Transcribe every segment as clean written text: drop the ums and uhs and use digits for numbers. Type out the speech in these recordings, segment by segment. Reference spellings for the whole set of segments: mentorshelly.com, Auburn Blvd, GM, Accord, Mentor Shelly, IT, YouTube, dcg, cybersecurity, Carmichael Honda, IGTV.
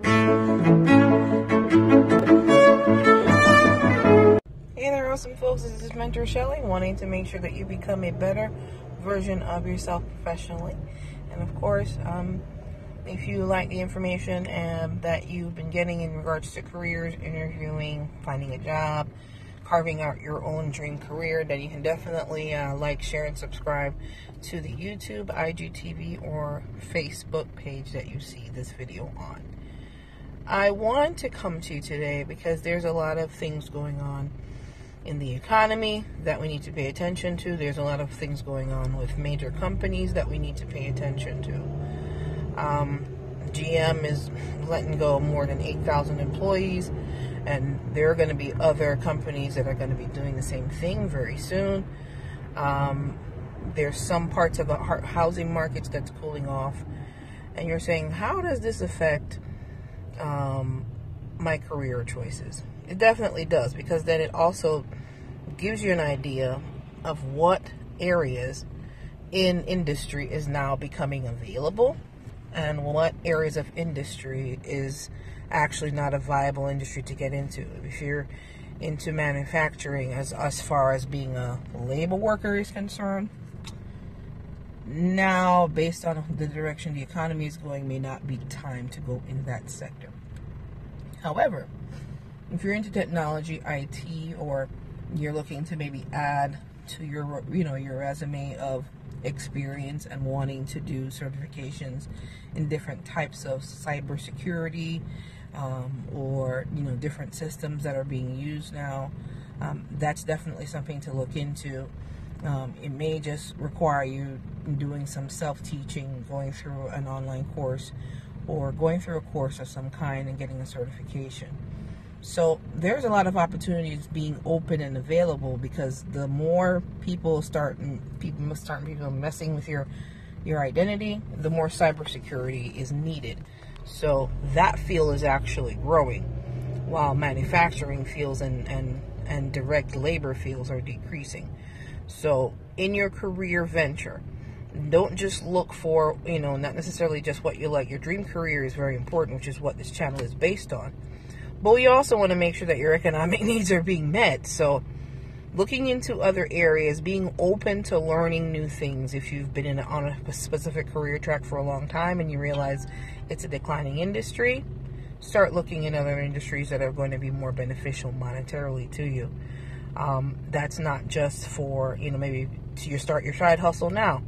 Hey there, awesome folks, this is Mentor Shelly, wanting to make sure that you become a better version of yourself professionally. And of course, if you like the information that you've been getting in regards to careers, interviewing, finding a job, carving out your own dream career, then you can definitely like, share, and subscribe to the YouTube, IGTV, or Facebook page that you see this video on. I wanted to come to you today because there's a lot of things going on in the economy that we need to pay attention to. There's a lot of things going on with major companies that we need to pay attention to. GM is letting go more than 8,000 employees, and there are going to be other companies that are going to be doing the same thing very soon. There's some parts of the housing markets that's cooling off, and you're saying, how does this affect my career choices? It definitely does, because then it also gives you an idea of what areas in industry is now becoming available and what areas of industry is actually not a viable industry to get into. If you're into manufacturing, as far as being a labor worker is concerned, now based on the direction the economy is going, may not be time to go in that sector. However, if you're into technology, IT, or you're looking to maybe add to your your resume of experience and wanting to do certifications in different types of cybersecurity, or different systems that are being used now, that's definitely something to look into. It may just require you doing some self-teaching, going through an online course or going through a course of some kind and getting a certification. So there's a lot of opportunities being open and available, because the more people messing with your identity, the more cybersecurity is needed. So that field is actually growing, while manufacturing fields and direct labor fields are decreasing. So in your career venture, don't just look for not necessarily just what you like. Your dream career is very important, which is what this channel is based on. But we also want to make sure that your economic needs are being met. So looking into other areas, being open to learning new things. If you've been on a specific career track for a long time and you realize it's a declining industry, start looking in other industries that are going to be more beneficial monetarily to you. That's not just for, maybe you start your side hustle now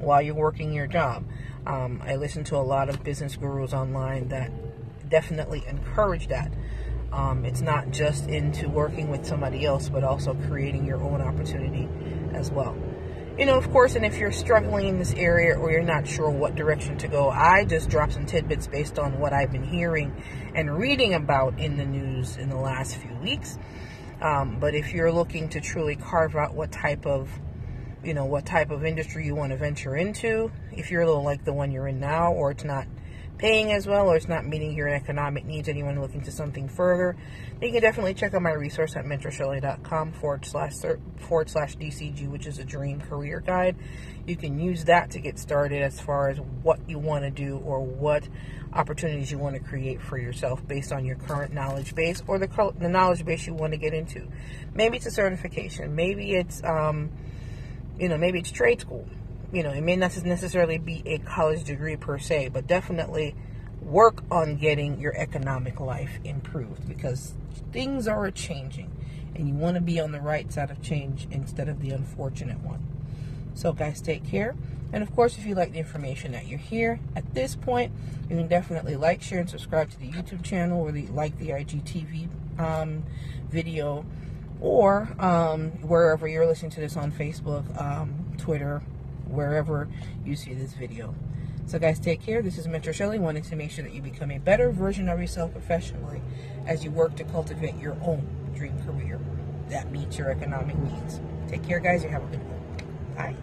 while you're working your job. I listen to a lot of business gurus online that definitely encourage that. It's not just into working with somebody else, but also creating your own opportunity as well. Of course, and if you're struggling in this area or you're not sure what direction to go, I just dropped some tidbits based on what I've been hearing and reading about in the news in the last few weeks. But if you're looking to truly carve out what type of industry you want to venture into, if you're a little like the one you're in now, or it's not paying as well, or it's not meeting your economic needs, anyone looking to something further, then you can definitely check out my resource at mentorshelly.com / DCG, which is a dream career guide. You can use that to get started as far as what you want to do or what opportunities you want to create for yourself based on your current knowledge base, or the knowledge base you want to get into. Maybe it's a certification, maybe it's maybe it's trade school. It may not necessarily be a college degree per se, but definitely work on getting your economic life improved, because things are changing and you want to be on the right side of change instead of the unfortunate one. So guys, take care. And of course, if you like the information that you hear at this point, you can definitely like, share, and subscribe to the YouTube channel, or the IGTV video, or wherever you're listening to this on Facebook, Twitter, wherever you see this video. So guys, take care. This is Mentor Shelly, wanting to make sure that you become a better version of yourself professionally as you work to cultivate your own dream career that meets your economic needs. Take care, guys, and have a good one. Bye.